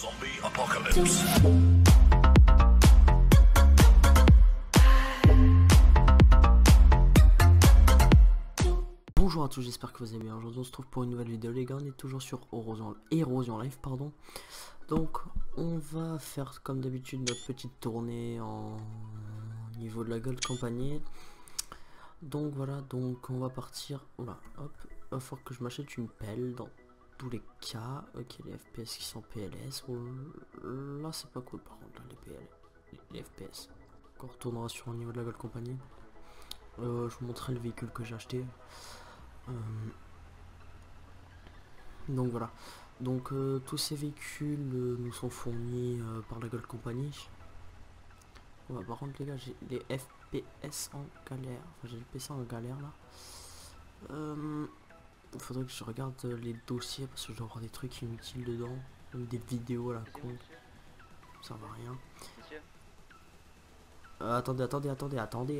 Zombie Apocalypse. Bonjour à tous, j'espère que vous allez bien. Aujourd'hui on se trouve pour une nouvelle vidéo les gars, on est toujours sur Hérozion Life pardon. Donc on va faire comme d'habitude notre petite tournée en niveau de la Gold Company. Donc voilà, donc on va partir. Oula, hop, il va falloir que je m'achète une pelle dans tous les cas. Ok, les FPS qui sont PLS. Oh, là c'est pas cool par contre, là, les FPS. On retournera sur le niveau de la Gold Company. Je vous montrerai le véhicule que j'ai acheté. Donc voilà. Donc tous ces véhicules nous sont fournis par la Gold Company. Ouais, par contre les gars, j'ai les FPS en galère. Enfin, j'ai le PC en galère là. Faudrait que je regarde les dossiers parce que je dois avoir des trucs inutiles dedans. Comme des vidéos à la con. Ça va rien. Attendez.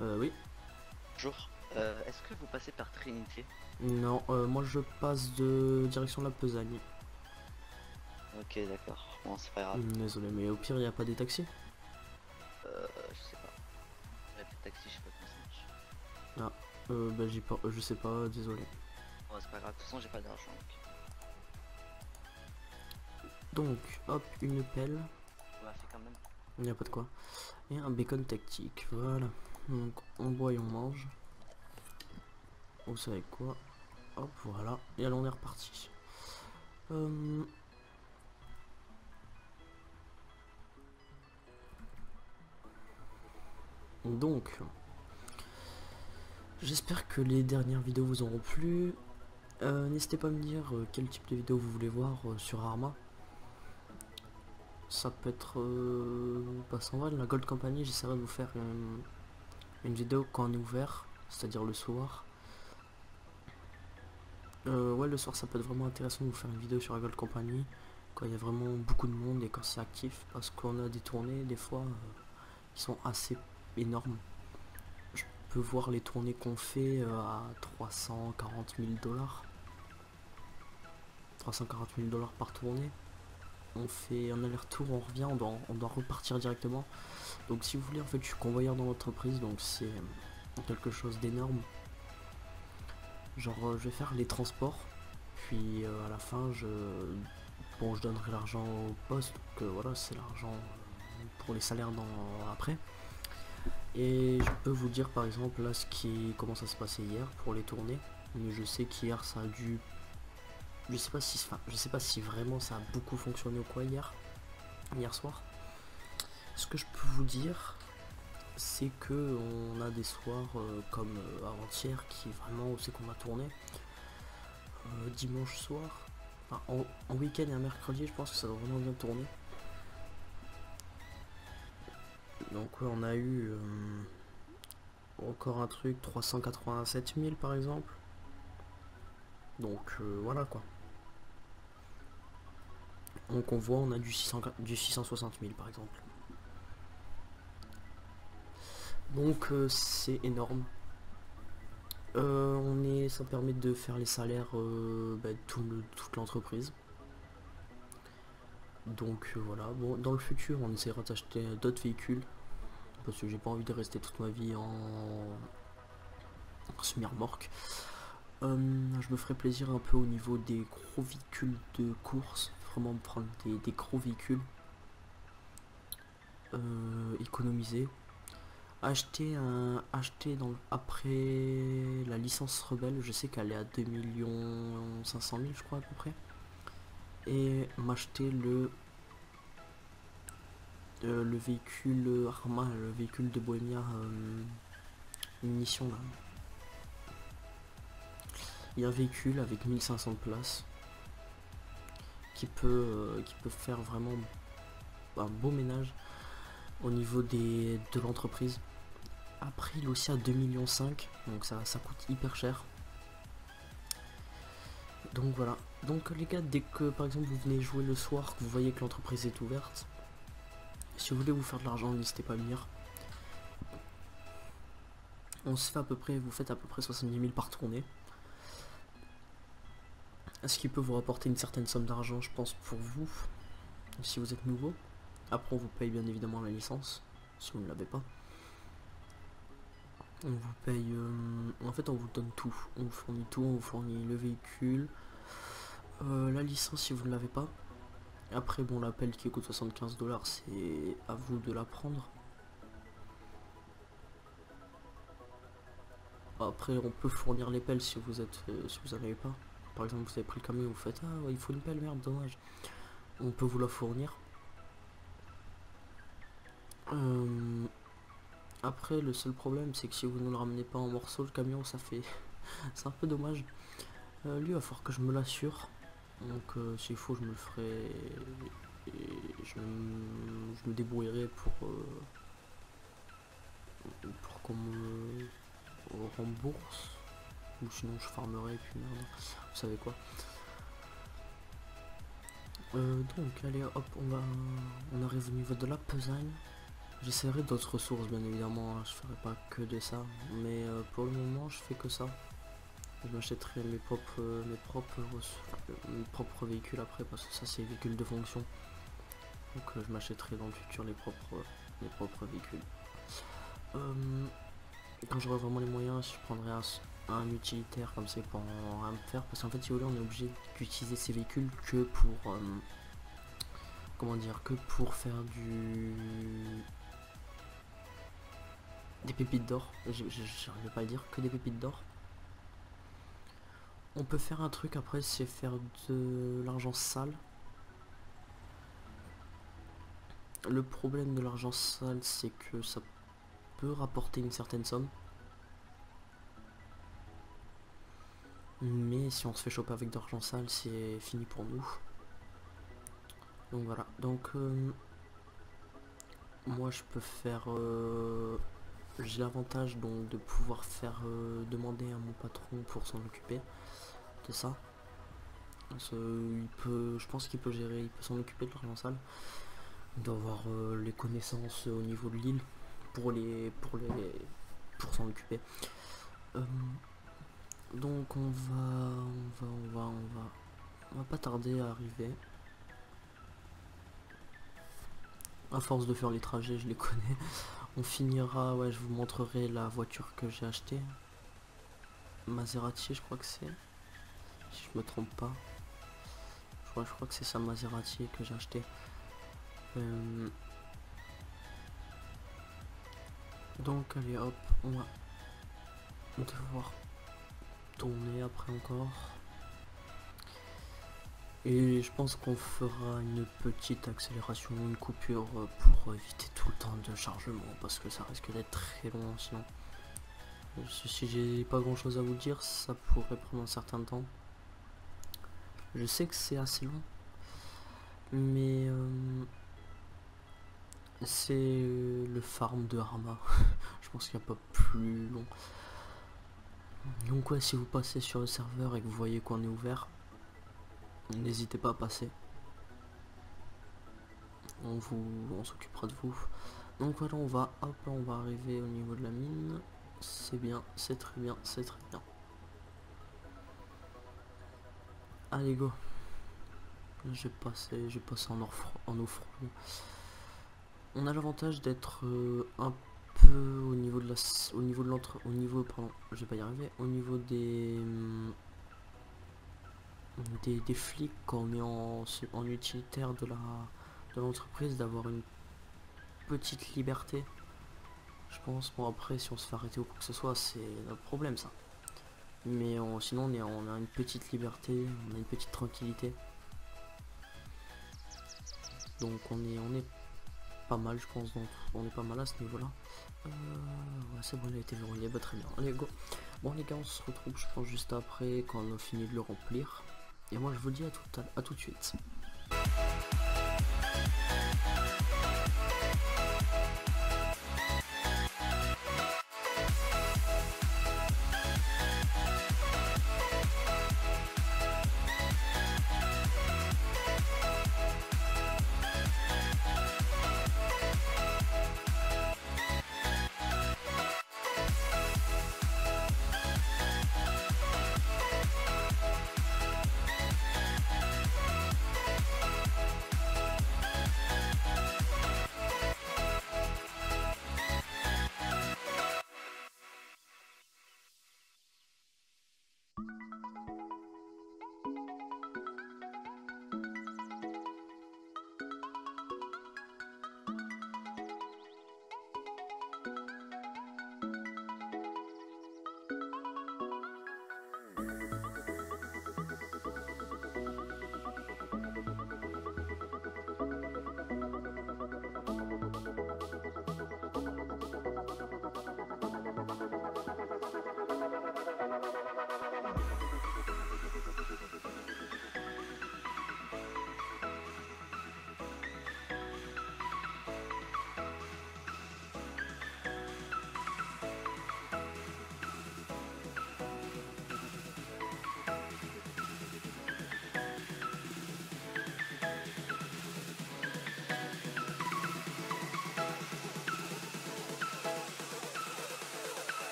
Oui. Bonjour. Est-ce que vous passez par Trinité? Non, moi je passe de direction de la Pesanie. Ok, d'accord. Bon, c'est pas grave. Désolé, mais au pire, il n'y a pas des taxis? Je sais pas. Ouais, des taxis, je sais pas comment ça marche. Ah, bah j'ai pas, je sais pas, désolé. Ouais, c'est pas grave, de toute façon, j'ai pas d'argent. Donc, hop, une pelle. Ouais, c'est quand même. Il n'y a pas de quoi. Et un bacon tactique, voilà. Donc, on boit et on mange. Vous savez quoi? Hop, voilà. Et alors, on est reparti. Donc, j'espère que les dernières vidéos vous auront plu. N'hésitez pas à me dire quel type de vidéo vous voulez voir sur Arma. Ça peut être pas sans mal, la Gold Company, j'essaierai de vous faire une vidéo quand on est ouvert, c'est-à-dire le soir. Ouais, le soir ça peut être vraiment intéressant de vous faire une vidéo sur la Gold Company quand il y a vraiment beaucoup de monde et quand c'est actif, parce qu'on a des tournées des fois qui sont assez énormes. Je peux voir les tournées qu'on fait à 340 000 $. 340 000 $ par tournée. On fait un aller-retour, on revient, on doit repartir directement. Donc si vous voulez, en fait je suis convoyeur dans l'entreprise, donc c'est quelque chose d'énorme. Genre je vais faire les transports, puis à la fin je donnerai l'argent au poste, donc voilà, c'est l'argent pour les salaires après. Et je peux vous dire par exemple là comment ça se passait hier pour les tournées, mais je sais qu'hier ça a dû. Je sais pas si vraiment ça a beaucoup fonctionné ou quoi hier soir. Ce que je peux vous dire, c'est que on a des soirs comme avant-hier qui vraiment où c'est qu'on a tourné dimanche soir, enfin, en week-end et un mercredi, je pense que ça doit vraiment bien tourner. Donc ouais, on a eu encore un truc 387 000 par exemple. Donc voilà quoi. Donc on voit, on a du 660 000 par exemple. Donc c'est énorme. Ça permet de faire les salaires toute l'entreprise. Donc voilà. Bon, dans le futur, on essaiera d'acheter d'autres véhicules parce que j'ai pas envie de rester toute ma vie en semi-remorque. Je me ferai plaisir un peu au niveau des gros véhicules de course, vraiment me prendre des gros véhicules, économiser, acheter après la licence rebelle, je sais qu'elle est à 2 500 000 je crois à peu près, et m'acheter le véhicule Arma, le véhicule de Bohemia, munitions là. Il y a un véhicule avec 1500 places qui peut faire vraiment un beau ménage au niveau de l'entreprise. Après il est aussi à 2,5 millions, donc ça coûte hyper cher. Donc voilà. Donc les gars, dès que par exemple vous venez jouer le soir, que vous voyez que l'entreprise est ouverte, si vous voulez vous faire de l'argent, n'hésitez pas à venir. Vous faites à peu près 70 000 par tournée. ce qui peut vous rapporter une certaine somme d'argent, je pense, pour vous, si vous êtes nouveau. Après, on vous paye bien évidemment la licence, si vous ne l'avez pas. On vous paye... en fait, on vous donne tout. On vous fournit tout, on vous fournit le véhicule, la licence si vous ne l'avez pas. Après, bon, l'appel qui coûte 75 $, c'est à vous de la prendre. Après, on peut fournir les pelles si vous êtes, si vous n'en avez pas. Par exemple, vous avez pris le camion et vous faites ah, il faut une pelle, merde, dommage. On peut vous la fournir. Après, le seul problème, c'est que si vous ne le ramenez pas en morceaux, le camion, ça fait... c'est un peu dommage. Lui, il va falloir que je me l'assure. Donc, s'il faut, je me le ferai... Et je me débrouillerai pour qu'on me... rembourse, ou sinon je farmerai et puis merde, vous savez quoi. Donc allez hop, on a revenu au niveau de la pesagne. J'essaierai d'autres ressources bien évidemment, je ferai pas que de ça, mais pour le moment je fais que ça. Je m'achèterai mes propres véhicules après, parce que ça c'est véhicules de fonction, donc je m'achèterai dans le futur mes propres véhicules. Quand j'aurai vraiment les moyens, je prendrai un utilitaire comme c'est pour rien me faire, parce qu'en fait si vous voulez on est obligé d'utiliser ces véhicules que pour comment dire, que pour faire des pépites d'or. J'arrive pas à dire que des pépites d'or. On peut faire un truc après, c'est faire de l'argent sale. Le problème de l'argent sale, c'est que ça peut rapporter une certaine somme, mais si on se fait choper avec d'argent sale, c'est fini pour nous. Donc voilà, donc moi je peux faire j'ai l'avantage donc de pouvoir faire demander à mon patron pour s'en occuper de ça. Il peut, je pense qu'il peut gérer, il peut s'en occuper de l'argent sale, d'avoir les connaissances au niveau de l'île pour s'en occuper. Donc on va pas tarder à arriver. À force de faire les trajets, je les connais. On finira, ouais, je vous montrerai la voiture que j'ai achetée. Maserati, je crois que c'est, si je me trompe pas. Je crois que c'est ça, Maserati, que j'ai acheté. Donc allez hop, on va devoir tourner après encore. Et je pense qu'on fera une petite accélération, une coupure pour éviter tout le temps de chargement, parce que ça risque d'être très long sinon. Si j'ai pas grand chose à vous dire, ça pourrait prendre un certain temps. Je sais que c'est assez long, mais... c'est le farm de Arma. Je pense qu'il n'y a pas plus long. Donc ouais, si vous passez sur le serveur et que vous voyez qu'on est ouvert, n'hésitez pas à passer. On s'occupera de vous. Donc voilà, on va arriver au niveau de la mine. C'est bien, c'est très bien, c'est très bien. Allez go. J'ai passé en eau froide. On a l'avantage d'être un peu au niveau de la au niveau des flics quand on est en utilitaire de l'entreprise, d'avoir une petite liberté, je pense. Bon après, si on se fait arrêter ou quoi que ce soit, c'est un problème ça, mais sinon on a une petite liberté, on a une petite tranquillité, donc on est pas mal, je pense. Donc on est pas mal à ce niveau là. Ouais, c'est bon, il a été verrouillé, bah très bien, allez go. Bon les gars, on se retrouve je pense juste après, quand on a fini de le remplir, et moi je vous dis à tout de suite.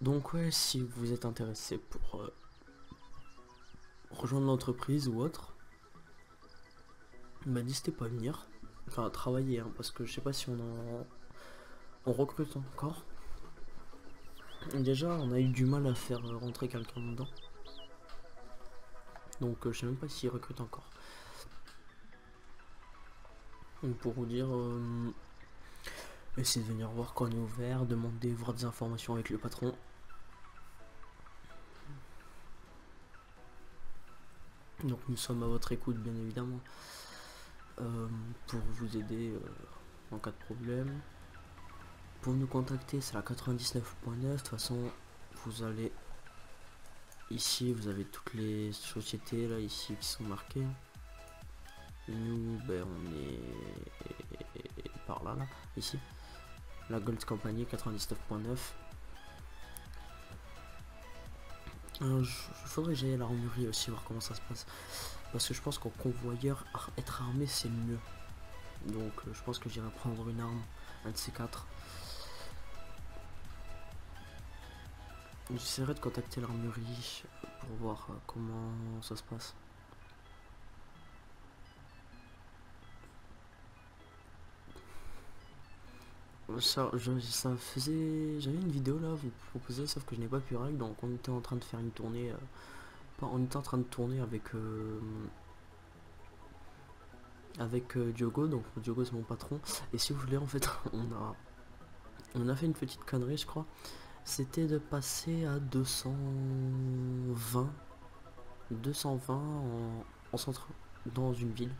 Donc ouais, si vous êtes intéressé pour rejoindre l'entreprise ou autre, bah, n'hésitez pas à venir, enfin à travailler, hein, parce que je sais pas si on recrute encore. Déjà on a eu du mal à faire rentrer quelqu'un dedans, donc je sais même pas s'ils recrutent encore. Donc pour vous dire... essayez de venir voir quand on est ouvert, demandez, voir des informations avec le patron. Donc nous sommes à votre écoute bien évidemment, pour vous aider en cas de problème. Pour nous contacter c'est la 99.9, de toute façon vous allez ici, vous avez toutes les sociétés là ici qui sont marquées. Nous ben, on est par là, ici. La Gold Company 99.9. Je faudrait que j'aille à l'armurerie aussi voir comment ça se passe, parce que je pense qu'en convoyeur être armé c'est mieux. Donc je pense que j'irai prendre une arme, un de ces quatre. J'essaierai de contacter l'armurerie pour voir comment ça se passe. Ça faisait, j'avais une vidéo là vous proposer, sauf que je n'ai pas pu règle, donc on était en train de faire une tournée, on était en train de tourner avec avec Diogo. Donc Diogo c'est mon patron, et si vous voulez en fait on a fait une petite connerie, je crois, c'était de passer à 220 en centre dans une ville.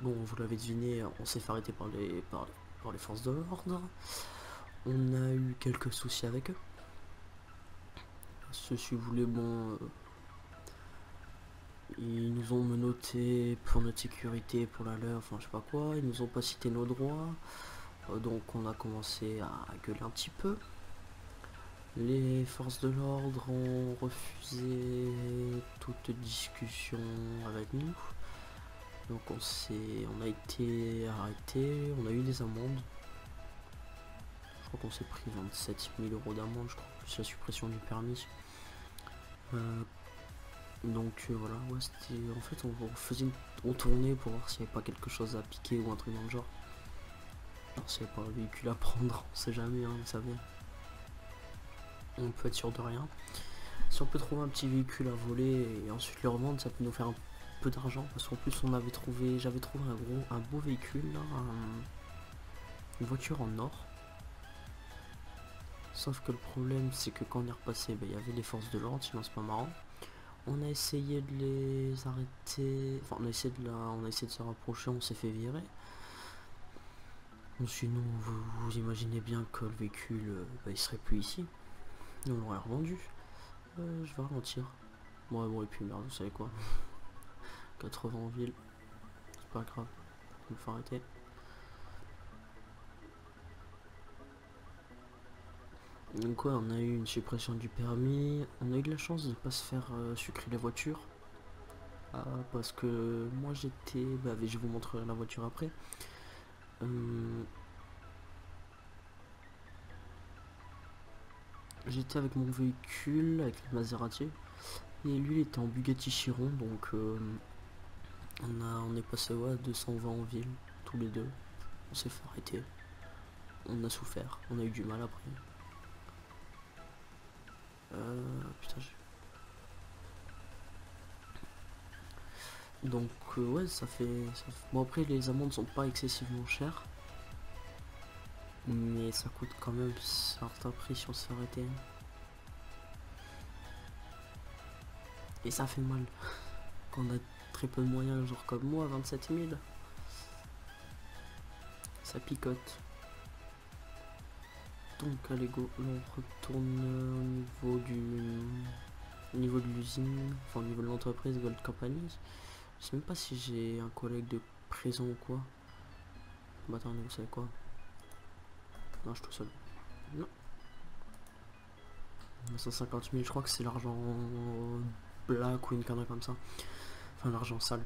Bon, vous l'avez deviné, on s'est fait arrêter par les forces de l'ordre. On a eu quelques soucis avec eux. Si vous voulez, bon, ils nous ont menottés pour notre sécurité, pour la leur, enfin je sais pas quoi. Ils nous ont pas cité nos droits, donc on a commencé à gueuler un petit peu. Les forces de l'ordre ont refusé toute discussion avec nous. Donc on a été arrêté, on a eu des amendes. Je crois qu'on s'est pris 27 000 euros d'amende, je crois, plus la suppression du permis. Voilà, ouais, c'était, en fait on tournait pour voir s'il n'y avait pas quelque chose à piquer ou un truc dans le genre. Alors s'il n'y avait pas un véhicule à prendre, on sait jamais, hein, vous savez. On peut être sûr de rien. Si on peut trouver un petit véhicule à voler et ensuite le revendre, ça peut nous faire un peu d'argent, parce qu'en plus j'avais trouvé un beau véhicule là, une voiture en or. Sauf que le problème c'est que quand on est repassé, ben, y avait les forces de l'ordre, sinon c'est pas marrant. On a essayé de les arrêter, enfin on a essayé de se rapprocher, on s'est fait virer. Bon, sinon vous imaginez bien que le véhicule il serait plus ici. On l'aurait revendu. Je vais ralentir. Bon et puis merde, vous savez quoi, 80 en ville, c'est pas grave, il me faut arrêter. Donc ouais, on a eu une suppression du permis, on a eu de la chance de pas se faire sucrer la voiture, parce que moi j'étais, bah, je vous montrerai la voiture après. J'étais avec mon véhicule, avec le Maserati, et lui il était en Bugatti Chiron, donc on est passé à 220 en ville, tous les deux. On s'est fait arrêter, on a souffert, on a eu du mal après. Putain, donc ouais, ça fait... Bon, après les amendes sont pas excessivement chères, mais ça coûte quand même certains prix si on se fait arrêter. Et ça fait mal. Quand on a très peu de moyens, genre comme moi, 27 000. Ça picote. Donc allez go, on retourne au niveau de l'usine, enfin au niveau de l'entreprise Gold Company. Je sais même pas si j'ai un collègue de prison ou quoi. Bah attendez, vous savez quoi? Non, je suis tout seul. Non. 150 000, je crois que c'est l'argent black ou une connerie comme ça, enfin l'argent sale,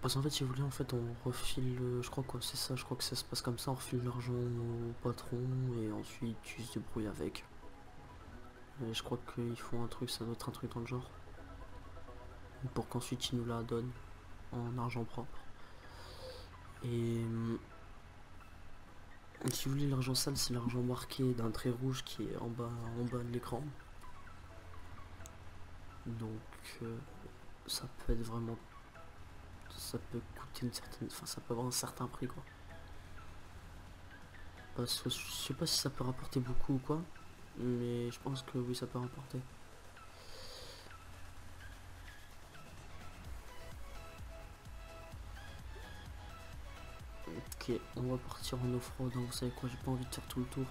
parce qu'en fait si vous voulez on refile, je crois quoi, c'est ça, je crois que ça se passe comme ça, on refile l'argent au patron et ensuite tu se débrouilles avec, et je crois qu'ils font un truc, ça doit être un truc dans le genre, pour qu'ensuite ils nous la donnent en argent propre. Et si vous voulez, l'argent sale c'est l'argent marqué d'un trait rouge qui est en bas de l'écran. Donc ça peut être vraiment, ça peut coûter une certaine, enfin ça peut avoir un certain prix quoi, parce que je sais pas si ça peut rapporter beaucoup ou quoi, mais je pense que oui, ça peut rapporter. Ok, on va partir en off-road, hein. Vous savez quoi, j'ai pas envie de faire tout le tour.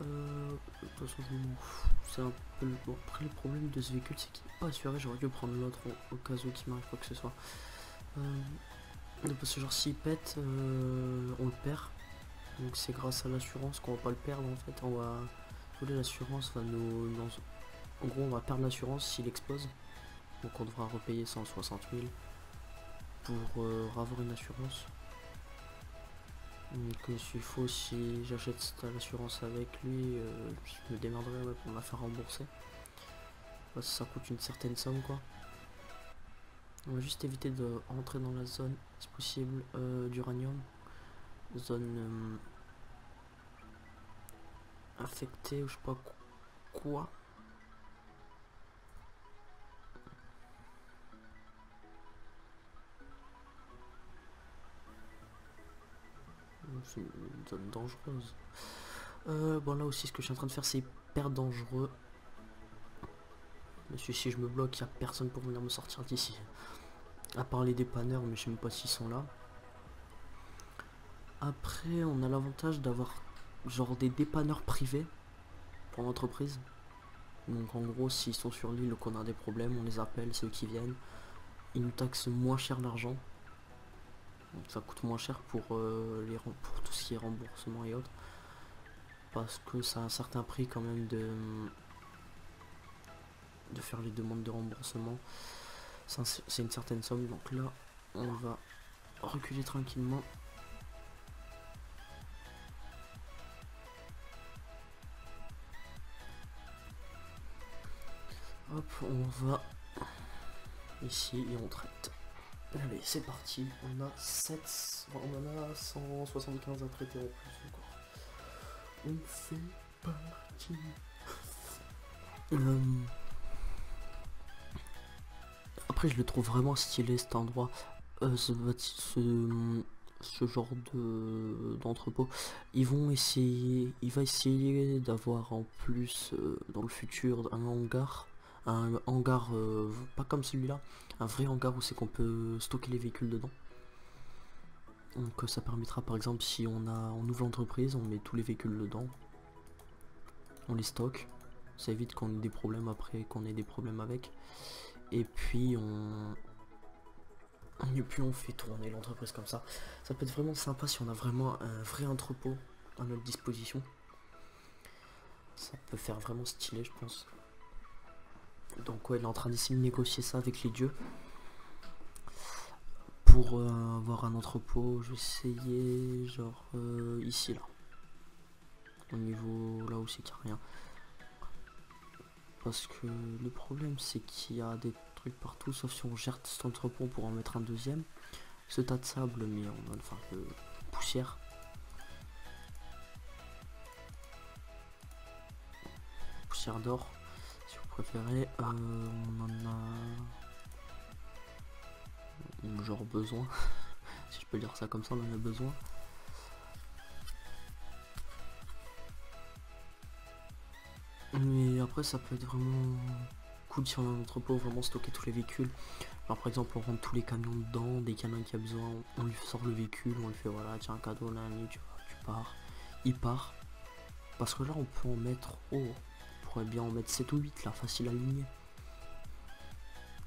De toute façon je m'en fous, c'est un peu le... Bon, après le problème de ce véhicule c'est qu'il n'est pas assuré, j'aurais dû prendre l'autre au cas où qu'il m'arrive quoi que ce soit. Parce que genre s'il pète, on le perd, donc c'est grâce à l'assurance qu'on va pas le perdre en fait. On va... l'assurance va nous... En gros on va perdre l'assurance s'il explose, donc on devra repayer 160 000 pour avoir une assurance. Donc s'il faut, si j'achète l'assurance avec lui, je me démerderai ouais, pour me la faire rembourser. Parce que ça coûte une certaine somme quoi. On va juste éviter de rentrer dans la zone, si possible, d'uranium. Zone affectée ou je sais pas quoi. c'est une zone dangereuse. Bon, là aussi, ce que je suis en train de faire, c'est hyper dangereux. Parce que si je me bloque, il n'y a personne pour venir me sortir d'ici. À part les dépanneurs, mais je sais même pas s'ils sont là. Après, on a l'avantage d'avoir genre des dépanneurs privés pour l'entreprise. Donc en gros, s'ils sont sur l'île ou qu'on a des problèmes, on les appelle, ceux qui viennent. Ils nous taxent moins cher l'argent. Donc ça coûte moins cher pour tout ce qui est remboursement et autres. Parce que ça a un certain prix quand même de faire les demandes de remboursement. C'est une certaine somme. Donc là, on va reculer tranquillement. Hop, on va ici et on traite. Allez, c'est parti. On a 175 à traiter en plus encore. On fait parti. Après, je le trouve vraiment stylé cet endroit, ce genre d'entrepôt. Il va essayer d'avoir en plus dans le futur un hangar. Un hangar pas comme celui-là, un vrai hangar où c'est qu'on peut stocker les véhicules dedans. Donc ça permettra par exemple si on ouvre l'entreprise, on met tous les véhicules dedans, on les stocke, ça évite qu'on ait des problèmes après, qu'on ait des problèmes avec. Et puis on fait tourner l'entreprise comme ça. Ça peut être vraiment sympa si on a vraiment un vrai entrepôt à notre disposition. Ça peut faire vraiment stylé, je pense. Donc ouais, il est en train d'essayer de négocier ça avec les dieux pour avoir un entrepôt. Je vais essayer genre ici là, au niveau là où c'est qu'il n'y a rien, parce que le problème c'est qu'il y a des trucs partout, sauf si on gère cet entrepôt pour en mettre un deuxième. Ce tas de sable, mais on a enfin de poussière. Poussière d'or. Préféré, on en a genre besoin, si je peux dire ça comme ça, on en a besoin. Mais après ça peut être vraiment cool si on a un entrepôt, vraiment stocker tous les véhicules. Alors par exemple on rentre tous les camions dedans, des camions qui a besoin, on lui sort le véhicule, on lui fait voilà tiens un cadeau là, tu pars, il part. Parce que là on peut en mettre haut. Eh bien, on met 7 ou 8 là, facile à aligner.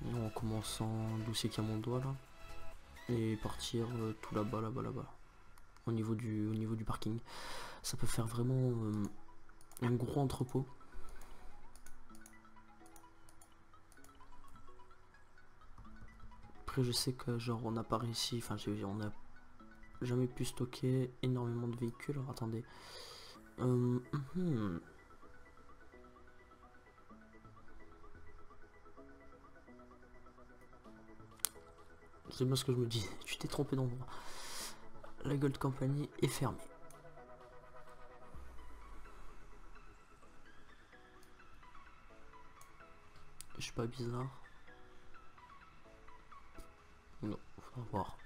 En commençant d'où c'est qu'il y a mon doigt là, et partir tout là-bas, là-bas, là-bas, au niveau du parking. Ça peut faire vraiment un gros entrepôt. Après, je sais que genre on n'a pas réussi, enfin on n'a jamais pu stocker énormément de véhicules. Alors, attendez. C'est bien ce que je me dis, tu t'es trompé d'endroit. La Gold Company est fermée. Je suis pas bizarre. Non, faut voir.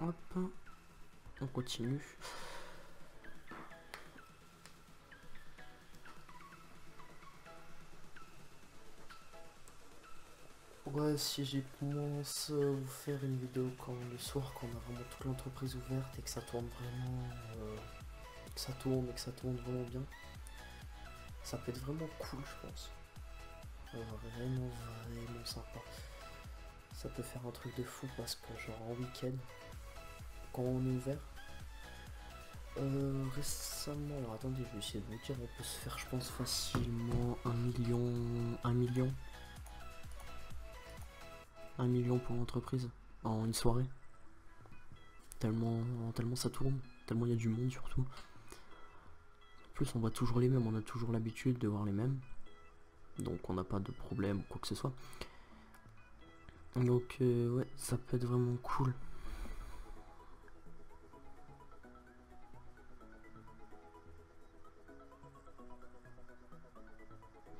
Hop, on continue. Ouais, si j'y pense, vous faire une vidéo quand le soir, quand on a vraiment toute l'entreprise ouverte et que ça tourne vraiment, que ça tourne vraiment bien, ça peut être vraiment cool, je pense. Vraiment, vraiment sympa. Ça peut faire un truc de fou parce que genre en week-end, quand on est ouvert, récemment, alors attendez, je vais essayer de vous dire, on peut se faire, je pense, facilement un million pour l'entreprise en une soirée, tellement ça tourne, tellement il y a du monde surtout. En plus on voit toujours les mêmes, on a toujours l'habitude de voir les mêmes, donc on n'a pas de problème ou quoi que ce soit. Donc ouais, ça peut être vraiment cool.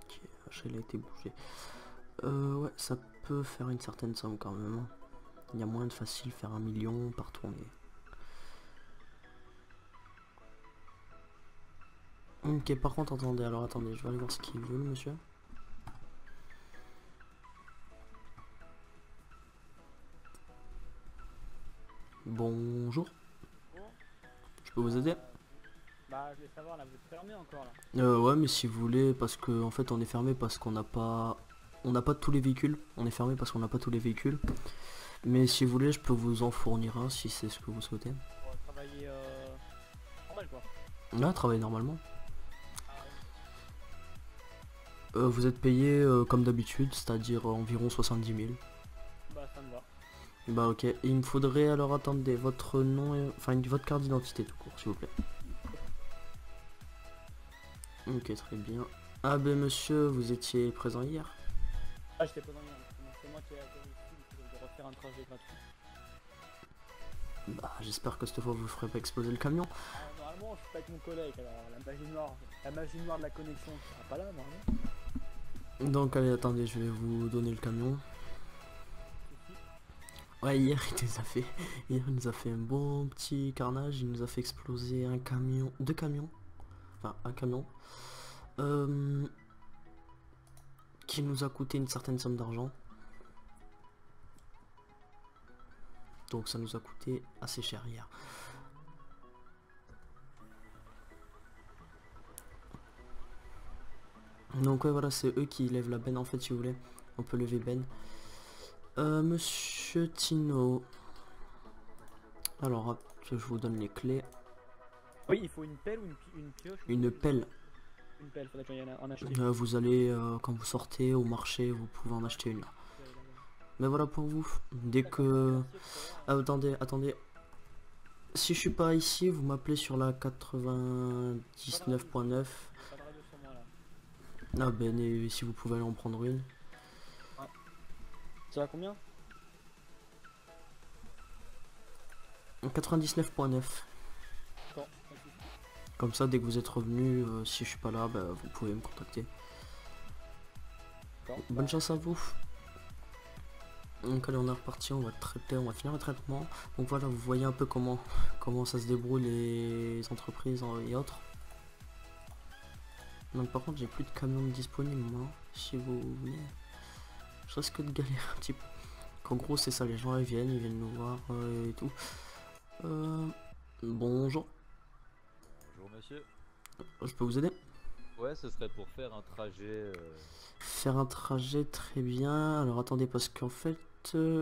Ok, elle a été bougée. Ouais, ça peut faire une certaine somme quand même. Il y a moins de facile faire 1 million par tournée. Ok, par contre, attendez, alors attendez, je vais aller voir ce qu'il veut, le monsieur. Bonjour. Je peux vous aider? Bah, je voulais savoir, là, vous êtes fermé encore, là? Ouais, mais si vous voulez, parce que, en fait, on est fermé parce qu'on n'a pas... On n'a pas tous les véhicules. On est fermé parce qu'on n'a pas tous les véhicules. Mais si vous voulez, je peux vous en fournir un, si c'est ce que vous souhaitez. On va travailler... normal, quoi. Là, travailler normalement. Vous êtes payé comme d'habitude, c'est-à-dire environ 70 000. Bah ça me va. Bah ok, et il me faudrait alors, attendez, votre nom, et... enfin votre carte d'identité tout court, s'il vous plaît. Ok, très bien. Ah ben monsieur, vous étiez présent hier? Ah j'étais présent hier, c'est moi qui ai accueilli ici, je vais refaire un trajet gratuit. Bah j'espère que cette fois vous ferez pas exploser le camion. Normalement je suis pas avec mon collègue, alors la magie noire de la connexion sera pas là normalement. Donc allez, attendez, je vais vous donner le camion. Ouais, hier il nous a fait un bon petit carnage, il nous a fait exploser un camion, 2 camions, enfin un camion, qui nous a coûté une certaine somme d'argent. Donc ça nous a coûté assez cher hier. Donc ouais voilà, c'est eux qui lèvent la benne en fait, si vous voulez. On peut lever benne. Monsieur Tino. Alors je vous donne les clés. Oui, il faut une pelle ou une pioche. Une pelle. Une pelle, faudrait qu'il y en achète. Vous allez, quand vous sortez au marché, vous pouvez en acheter une. Mais voilà pour vous. Dès que... attendez, attendez. Si je suis pas ici, vous m'appelez sur la 99.9. Ah ben, et si vous pouvez aller en prendre une. Ouais. Ça va combien? 99.9. Comme ça, dès que vous êtes revenu, si je suis pas là, bah, vous pouvez me contacter. Bonne chance à vous. Donc allez, on est reparti, on va traiter, on va finir le traitement. Donc voilà, vous voyez un peu comment ça se débrouille les entreprises et autres. Donc par contre j'ai plus de camions disponibles moi, si vous voulez. Je risque de galérer un petit peu. En gros c'est ça, les gens ils viennent nous voir et tout. Bonjour. Bonjour monsieur. Je peux vous aider? Ouais, ce serait pour faire un trajet. Faire un trajet, très bien. Alors attendez, parce qu'en fait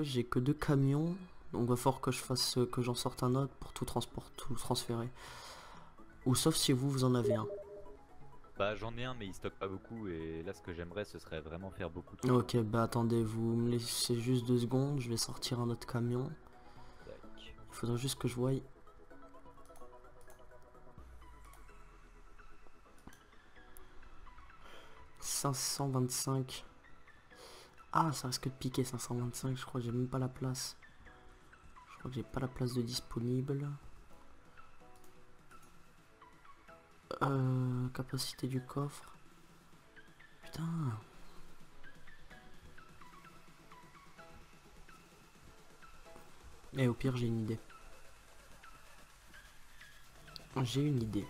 j'ai que 2 camions. Donc va falloir que je fasse, que j'en sorte un autre pour tout transport, tout transférer. Ou sauf si vous en avez un. Bah j'en ai un mais il stocke pas beaucoup et là ce que j'aimerais ce serait vraiment faire beaucoup de... Ok bah attendez, vous me laissez juste 2 secondes, je vais sortir un autre camion. Il faudrait juste que je voie. « 525 ». Ah ça risque de piquer 525, je crois que j'ai même pas la place. Je crois que j'ai pas la place de disponible. Capacité du coffre. Putain. Et au pire, j'ai une idée. J'ai une idée.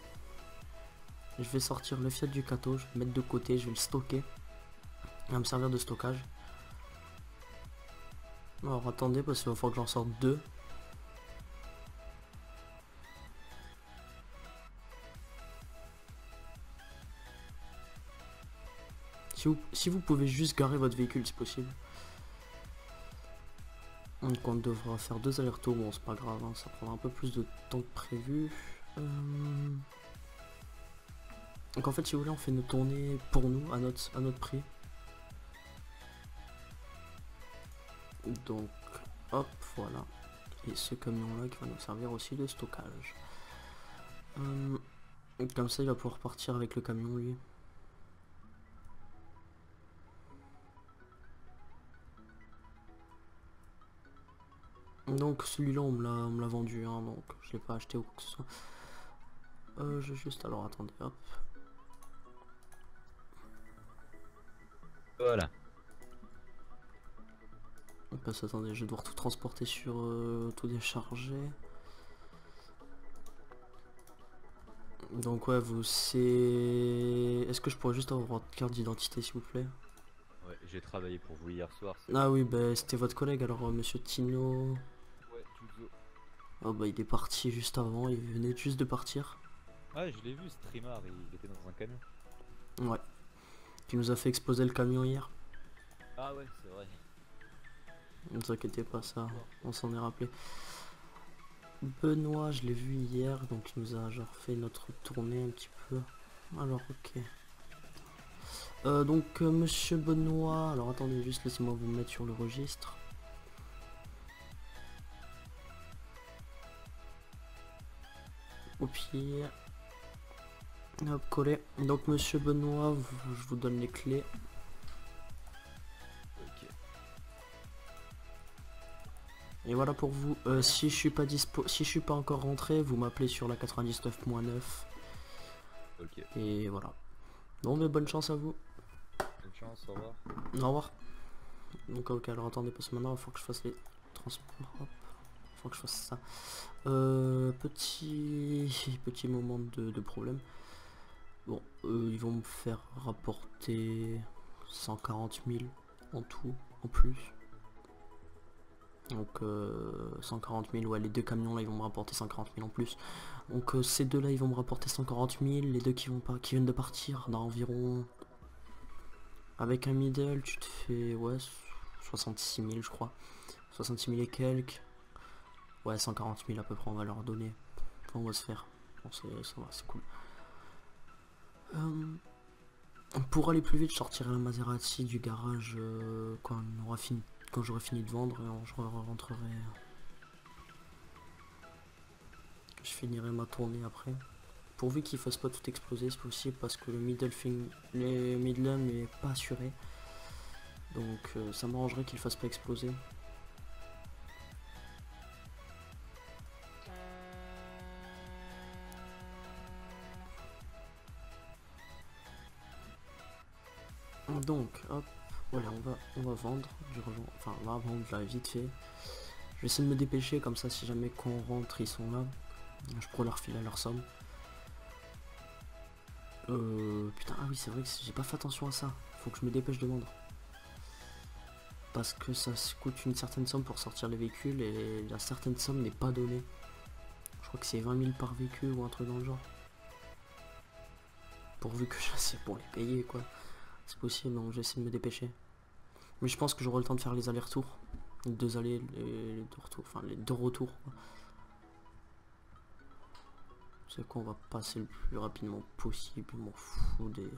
Je vais sortir le Fiat Ducato, je vais le mettre de côté, je vais le stocker. Il va me servir de stockage. Alors attendez, parce qu'il va falloir que j'en sorte 2. Si vous pouvez juste garer votre véhicule, c'est possible. Donc on devra faire 2 allers-retours. Bon, c'est pas grave, hein, ça prendra un peu plus de temps que prévu. Donc en fait, si vous voulez, on fait nos tournées pour nous, à notre prix. Donc, hop, voilà. Et ce camion-là qui va nous servir aussi de stockage. Comme ça, il va pouvoir partir avec le camion, lui. Donc celui-là on me l'a vendu, hein, donc je l'ai pas acheté ou quoi que ce soit. Je juste alors attendez, hop. Voilà. parce que attendez, je vais devoir tout transporter sur tout décharger. Donc ouais, vous c'est... Est-ce que je pourrais juste avoir votre carte d'identité s'il vous plaît? Ouais, j'ai travaillé pour vous hier soir. Ah oui, bah c'était votre collègue alors, monsieur Tino. Ouais, toujours. Ah bah il est parti juste avant, il venait juste de partir. Ah je l'ai vu, ce trimard, il était dans un camion. Ouais. Qui nous a fait exploser le camion hier. Ah ouais, c'est vrai. Ne vous inquiétez pas, ça, on s'en est rappelé. Benoît, je l'ai vu hier, donc il nous a genre fait notre tournée un petit peu. Alors ok. Donc monsieur Benoît, alors attendez juste, laissez-moi vous mettre sur le registre. Au pire. Hop, collé. Donc monsieur Benoît, je vous donne les clés. Et voilà pour vous. Si je suis pas dispo, si je suis pas encore rentré, vous m'appelez sur la 99.9. Ok. Et voilà. Bon, mais bonne chance à vous. Bonne chance, au revoir. Au revoir. Donc ok, alors attendez, parce que maintenant il faut que je fasse les transports. Hop. Faut que je fasse ça. Petit moment de problème. Bon, ils vont me faire rapporter 140 000 en tout, en plus. Donc 140 000, ouais, les deux camions là ils vont me rapporter 140 000 en plus. Donc ces deux là ils vont me rapporter 140 000, les deux qui viennent de partir dans environ... Avec un middle tu te fais, ouais, 66 000 je crois. 66 000 et quelques. Ouais, 140 000 à peu près on va leur donner. Enfin, on va se faire. Bon, ça va, c'est cool. Pour aller plus vite je sortirai la Maserati du garage quand on aura fini. Quand j'aurai fini de vendre, je rentrerai. Je finirai ma tournée après. Pourvu qu'il fasse pas tout exploser, c'est possible parce que le Midland n'est pas assuré. Donc ça m'arrangerait qu'il fasse pas exploser. Donc, hop. Voilà, on va vendre, enfin on va vendre là vite fait. Je vais essayer de me dépêcher comme ça, si jamais qu'on rentre ils sont là. Je pourrais leur filer à leur somme. Putain, ah oui c'est vrai que j'ai pas fait attention à ça. Faut que je me dépêche de vendre. Parce que ça coûte une certaine somme pour sortir les véhicules et la certaine somme n'est pas donnée. Je crois que c'est 20 000 par véhicule ou un truc dans le genre. Pourvu que j'assais pour les payer quoi. C'est possible, donc j'essaie de me dépêcher. Mais je pense que j'aurai le temps de faire les allers-retours. Les deux allers, les deux retours. Enfin, les deux retours. C'est qu'on va passer le plus rapidement possible. Je m'en fous des...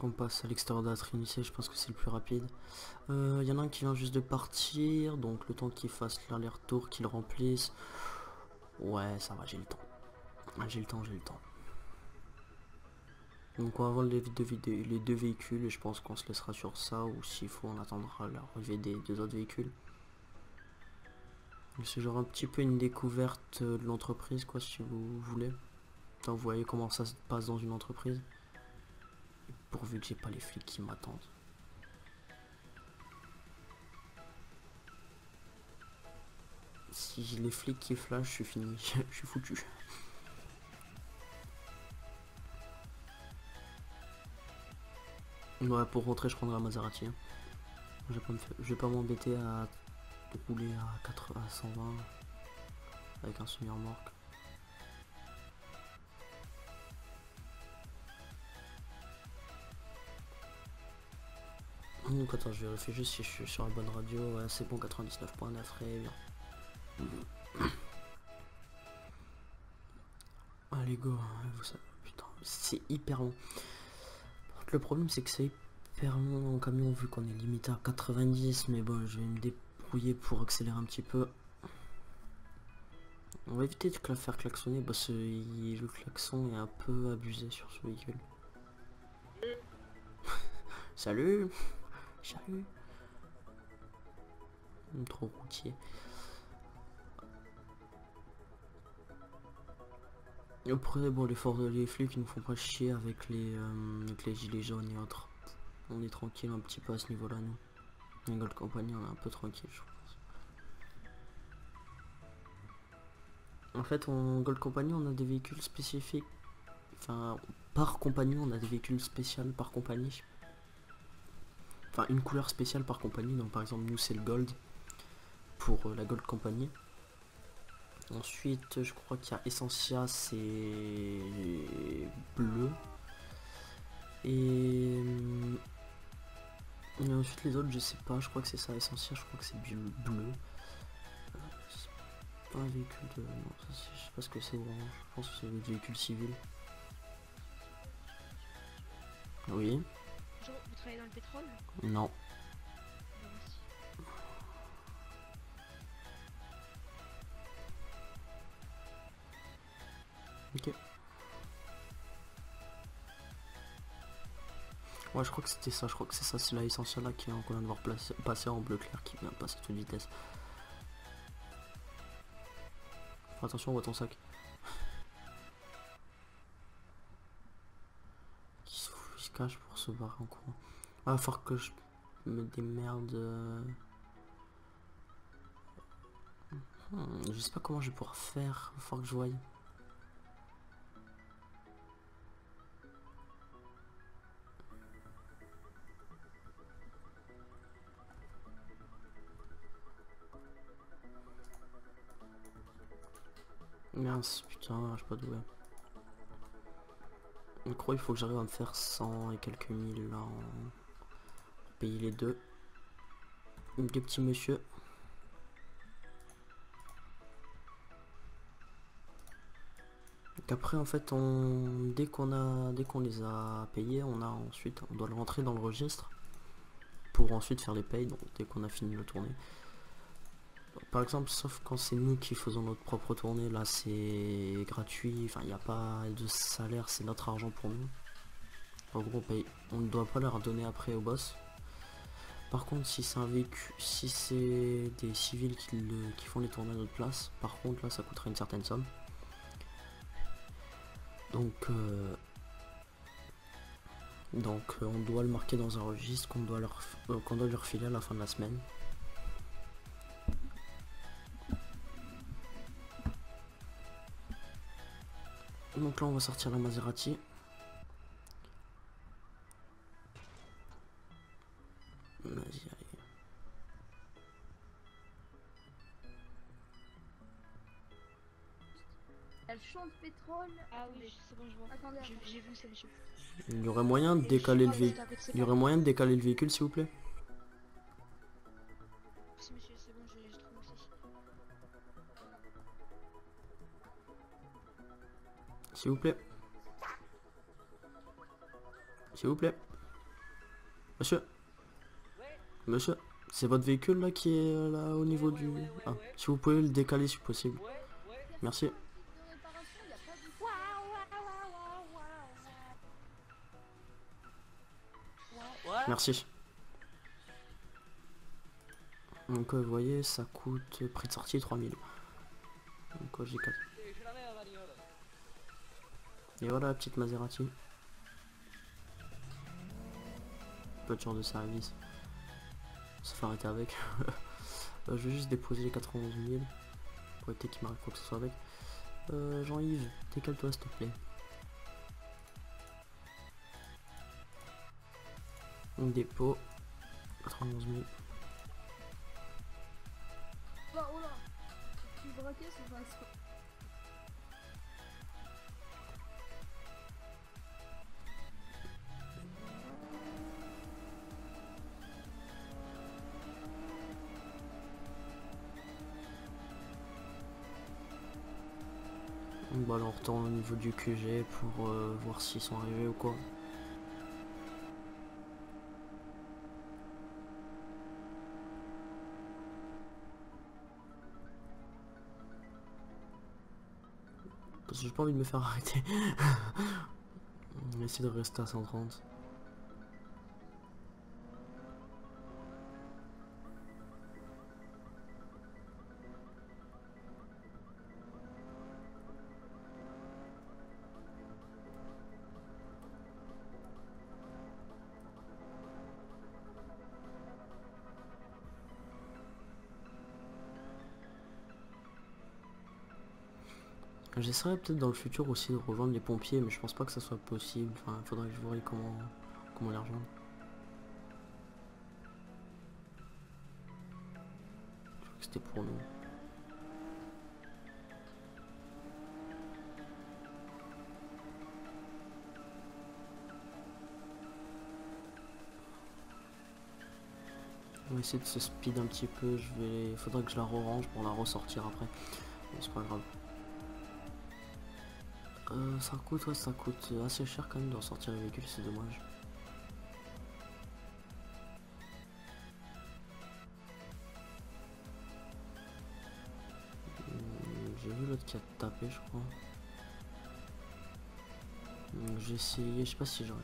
Qu'on passe à l'extérieur de la Trinité, je pense que c'est le plus rapide. Il y en a un qui vient juste de partir, donc le temps qu'il fasse l'aller-retour, qu'il remplisse. Ouais, ça va, j'ai le temps. J'ai le temps. Donc on va vendre les deux véhicules et je pense qu'on se laissera sur ça, ou s'il faut on attendra l'arrivée des deux autres véhicules. C'est genre un petit peu une découverte de l'entreprise quoi, si vous voulez. Attends, vous voyez comment ça se passe dans une entreprise. Pourvu que j'ai pas les flics qui m'attendent. Si j'ai les flics qui flashent, je suis fini, je suis foutu. Ouais, pour rentrer, je prendrai la Maserati. Hein. Je vais pas m'embêter à rouler à 120 avec un semi-remorque. Donc attends, je vérifie juste si je suis sur la bonne radio. Ouais, c'est bon, 99.9, très bien. Allez go, vous savez, putain, c'est hyper long. Le problème c'est que c'est hyper long en camion vu qu'on est limité à 90, mais bon, je vais me débrouiller pour accélérer un petit peu. On va éviter de faire klaxonner parce que le klaxon est un peu abusé sur ce véhicule. Salut. Salut. Trop routier. Et après, bon, les flics qui nous font pas chier avec les gilets jaunes et autres. On est tranquille un petit peu à ce niveau-là, nous. La Gold Company, on est un peu tranquille, je pense. En fait, en Gold Company, on a des véhicules spécifiques. Enfin, par compagnie, on a des véhicules spéciaux par compagnie. Enfin, une couleur spéciale par compagnie. Donc, par exemple, nous, c'est le Gold pour la Gold Company. Ensuite, je crois qu'il y a Essentia, c'est bleu. Et ensuite les autres, je sais pas, je crois que c'est ça, Essentia, je crois que c'est bleu. C'est pas un véhicule de... Non, ça, je sais pas ce que c'est, je pense que c'est un véhicule civil. Oui. Bonjour, vous travaillez dans le pétrole? Non. Ok. Ouais, je crois que c'était ça, je crois que c'est ça, c'est la Essentia là qui est en train de voir passer en bleu clair, qui vient passer toute vitesse. Faut attention, on voit ton sac. Qui se cache pour se barrer en courant. Ah, faut que je me démerde. Je sais pas comment je vais pouvoir faire, faut que je voie. Mince, putain, je suis pas doué. Je crois il faut que j'arrive à me faire 100 et quelques mille là en payer les deux. Des petits messieurs. Donc après en fait on dès qu'on les a payés, on doit le rentrer dans le registre pour ensuite faire les payes, donc dès qu'on a fini le tournée. Par exemple, sauf quand c'est nous qui faisons notre propre tournée, là c'est gratuit, enfin il n'y a pas de salaire, c'est notre argent pour nous. En gros, on paye, on ne doit pas leur donner après au boss. Par contre, si c'est un véhicule, si c'est des civils qui font les tournées à notre place, par contre là ça coûterait une certaine somme. Donc on doit le marquer dans un registre qu'on doit leur filer à la fin de la semaine. Donc là on va sortir la Maserati. Vas-y, allez. Elle chante pétrole. Ah oui, c'est bon, je vois. Attendez, j'ai vu ça, monsieur. Il y aurait moyen de décaler le véhicule. Il y aurait moyen de décaler le véhicule, s'il vous plaît. Merci, monsieur, c'est bon, je trouve aussi. S'il vous plaît. S'il vous plaît. Monsieur. Monsieur. C'est votre véhicule là qui est là au niveau du... Ah, si vous pouvez le décaler si possible. Merci. Merci. Donc vous voyez, ça coûte prix de sortie 3000. Donc j'ai 4. Et voilà la petite Maserati. Voiture de service. On se fait arrêter avec. Je vais juste déposer les 91 000. Pour éviter qu'il m'arrive quoi que ce soit avec. Jean-Yves, décale-toi s'il te plaît. On dépôt. 91 000. Oh là, tu es braqué, c'est pas ça. Bah là on retourne au niveau du QG pour voir s'ils sont arrivés ou quoi. Parce que j'ai pas envie de me faire arrêter. On va essayer de rester à 130. J'essaierai peut-être dans le futur aussi de rejoindre les pompiers, mais je pense pas que ça soit possible. Enfin, il faudrait que je voie comment les rejoindre. Je crois que c'était pour nous. On va essayer de se speed un petit peu. Il faudra que je la re-range pour la ressortir après. Mais c'est pas grave. Ça coûte, ouais, ça coûte assez cher quand même de ressortir les véhicules, c'est dommage. J'ai vu l'autre qui a tapé, je crois. J'ai essayé, je sais pas si j'aurais.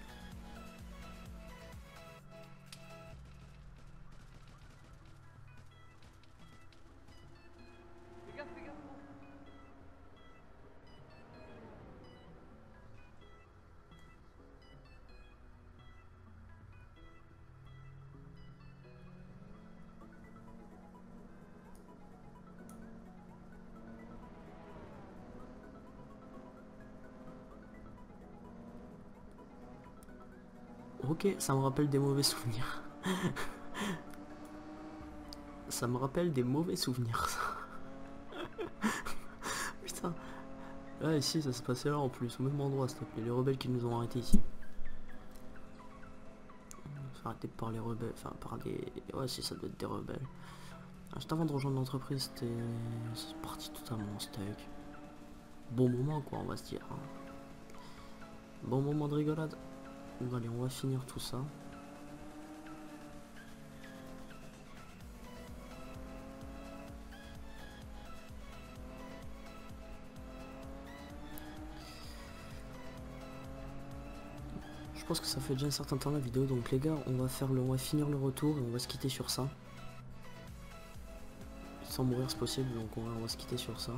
Ok, ça me rappelle des mauvais souvenirs. Ça me rappelle des mauvais souvenirs. Putain. Là, ici, ça se passait là en plus, au même endroit, s'il te plaît. Les rebelles qui nous ont arrêtés ici. On s'est arrêté par les rebelles, enfin par des... Ouais, si, ça doit être des rebelles. Juste avant de rejoindre l'entreprise, c'était... C'est parti totalement en steak. Bon moment, quoi, on va se dire. Bon moment de rigolade. Bon, allez, on va finir tout ça. Je pense que ça fait déjà un certain temps la vidéo, donc les gars, on va finir le retour et on va se quitter sur ça. Sans mourir c'est possible, donc on va se quitter sur ça.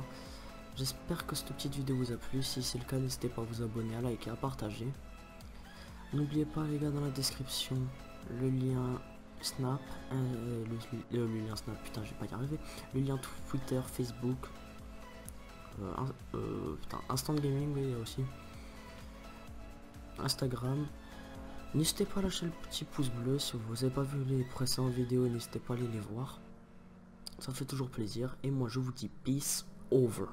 J'espère que cette petite vidéo vous a plu. Si c'est le cas, n'hésitez pas à vous abonner, à liker, à partager. N'oubliez pas les gars, dans la description, le lien Snap, le lien Snap, putain, je vais pas y arriver, le lien Twitter, Facebook, putain, Instant Gaming, oui, aussi, Instagram. N'hésitez pas à lâcher le petit pouce bleu si vous n'avez pas vu les précédentes vidéos, n'hésitez pas à aller les voir, ça fait toujours plaisir, et moi je vous dis peace over.